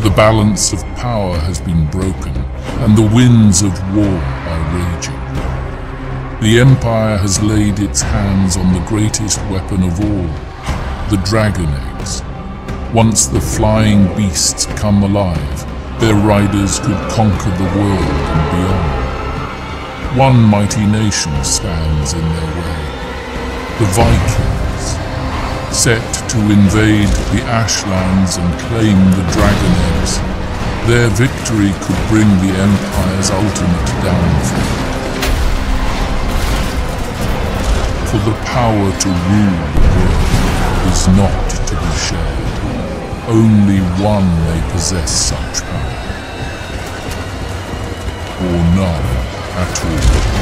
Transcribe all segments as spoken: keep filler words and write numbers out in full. The balance of power has been broken, and the winds of war are raging. The Empire has laid its hands on the greatest weapon of all, the dragon eggs. Once the flying beasts come alive, their riders could conquer the world and beyond. One mighty nation stands in their way, the Vikings. Set to invade the Ashlands and claim the dragon eggs, their victory could bring the Empire's ultimate downfall. For the power to rule the world is not to be shared. Only one may possess such power, or none at all.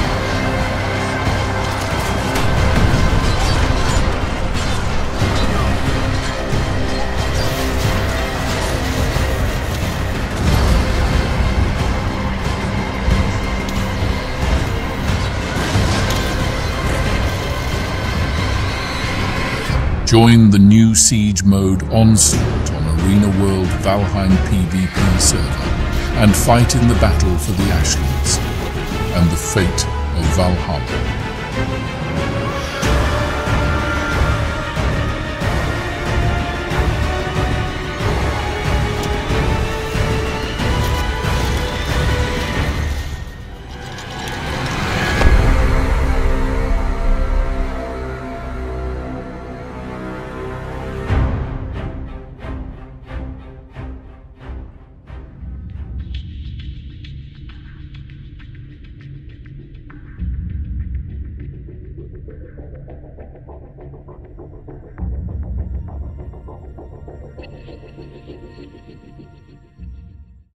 Join the new siege mode Onslaught on Arena World Valheim PvP server and fight in the battle for the Ashlands and the fate of Valhalla.